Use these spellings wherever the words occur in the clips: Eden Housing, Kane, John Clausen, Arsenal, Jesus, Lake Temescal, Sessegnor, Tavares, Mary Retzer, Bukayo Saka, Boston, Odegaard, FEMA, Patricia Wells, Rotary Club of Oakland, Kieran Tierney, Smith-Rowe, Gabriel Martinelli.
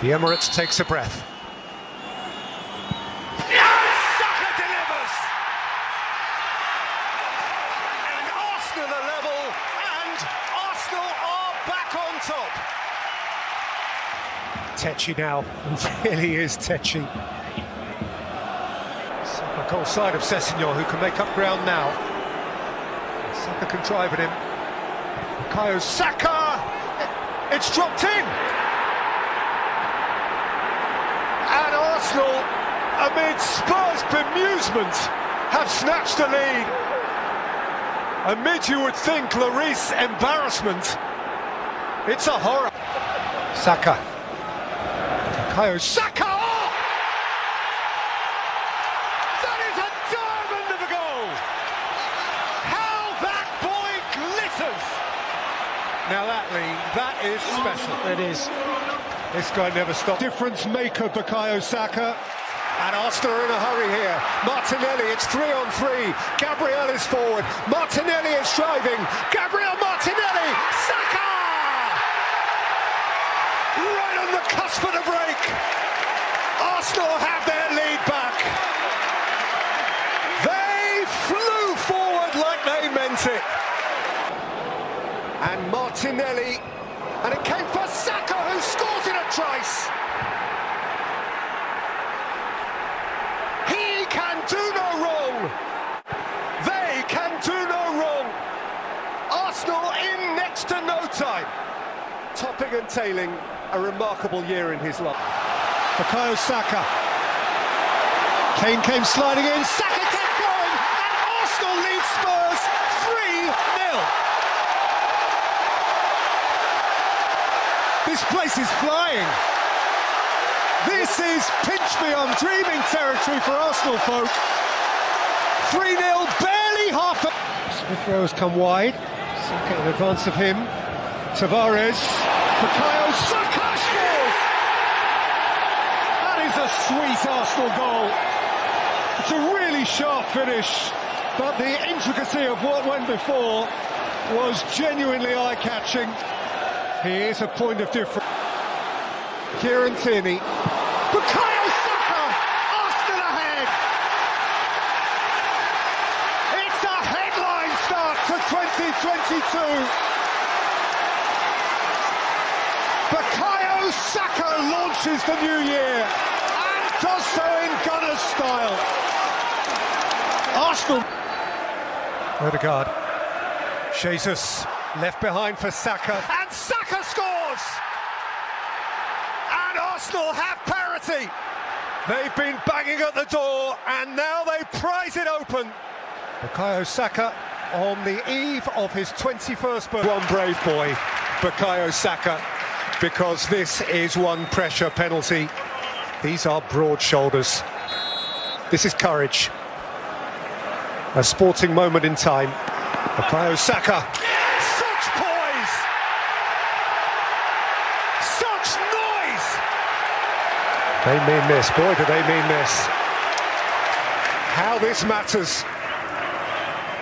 The Emirates takes a breath. Yes! Saka delivers! And Arsenal are level, and Arsenal are back on top. Tetchy now, really is Tetchy. Saka cold side of Sessegnor, who can make up ground now. Saka can drive at him. Bukayo Saka! It's dropped in! And Arsenal, amid Spurs' bemusement, have snatched the lead. Amid, you would think, Lloris's embarrassment. It's a horror. Saka. Bukayo Saka! Oh! That is a diamond of a goal! How that boy glitters! Now that lead, that is special. It is. This guy never stops. Difference maker, Bukayo Saka. And Arsenal are in a hurry here. Martinelli, it's 3-on-3. Gabriel is forward. Martinelli is driving. Gabriel Martinelli! Saka! Right on the cusp of the break. Arsenal have their lead back. They flew forward like they meant it. And Martinelli... And it came for Saka, who scores in a trice. He can do no wrong. They can do no wrong. Arsenal in next to no time. Topping and tailing, a remarkable year in his life. Bukayo Saka. Kane came sliding in. Saka kept going, and Arsenal lead Spurs 3-0. This place is flying. This is pinch me, I'm dreaming territory for Arsenal folk. 3-0, barely half a... Smith-Rowe has come wide. Saka in advance of him. Tavares. Bukayo Saka scores! That is a sweet Arsenal goal. It's a really sharp finish, but the intricacy of what went before was genuinely eye-catching. He is a point of difference. Kieran Tierney. Bukayo Saka! Arsenal ahead! It's a headline start to 2022! Bukayo Saka launches the new year and does so in Gunners style. Arsenal. Odegaard. Jesus. Left behind for Saka. And Saka scores! And Arsenal have parity. They've been banging at the door, and now they prize it open. Bukayo Saka on the eve of his 21st birthday. One brave boy, Bukayo Saka, because this is one pressure penalty. These are broad shoulders. This is courage. A sporting moment in time. Bukayo Saka. Such poise! Such noise! They mean this. Boy, do they mean this. How this matters.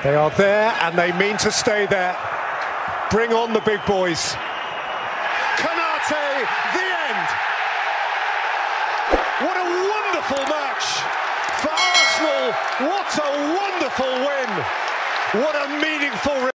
They are there and they mean to stay there. Bring on the big boys. Kanate, the end. What a wonderful match for Arsenal. What a wonderful win. What a meaningful...